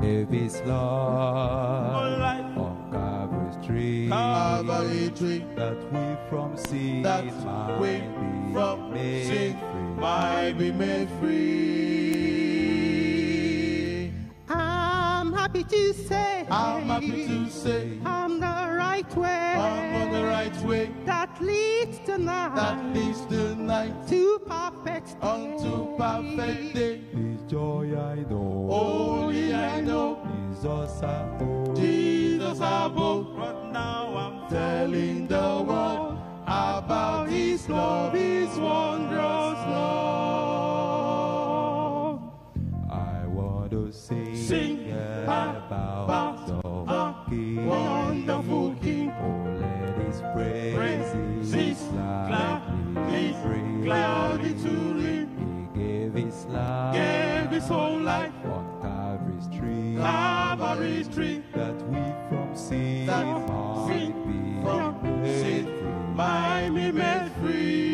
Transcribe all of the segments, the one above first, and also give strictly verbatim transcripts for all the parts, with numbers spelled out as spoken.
If it's Lord, on Calvary's tree, Calvary tree, that we from sin that might we be from made sin free, might be made free. I'm happy to say, I'm happy to say, I'm the right way, I'm on the right way, that leads to night, that leads to night, to perfect day, unto perfect day. This joy I know, oh yeah I know, Jesus I know, Jesus I know. Right now I'm telling the world about His love, His wondrous love. I want to sing, sing about the wonderful King. Oh, let His praises praise gladly, gladly to Him. He gave His life, His whole life on Calvary's tree, Calvary's tree, that we from sin might be from sin might be made free.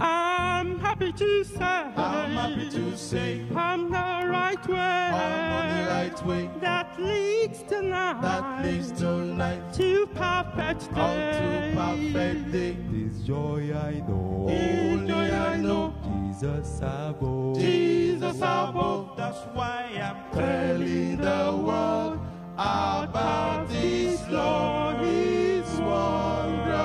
I'm happy to say, I'm happy to say, I'm the right way, I'm on the right way, that leads tonight, that leads tonight, to perfect day, to perfect day. This joy I know, this joy I know. Jesus above, Jesus above, that's why I'm telling the world about this Lord, His wondrous love. Yeah.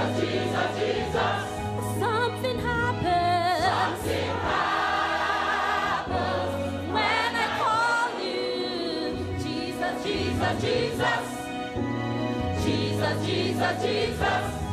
Jesus, Jesus, Jesus. Something happens. Something happens when, when I call you. Jesus, Jesus, Jesus. Jesus, Jesus, Jesus.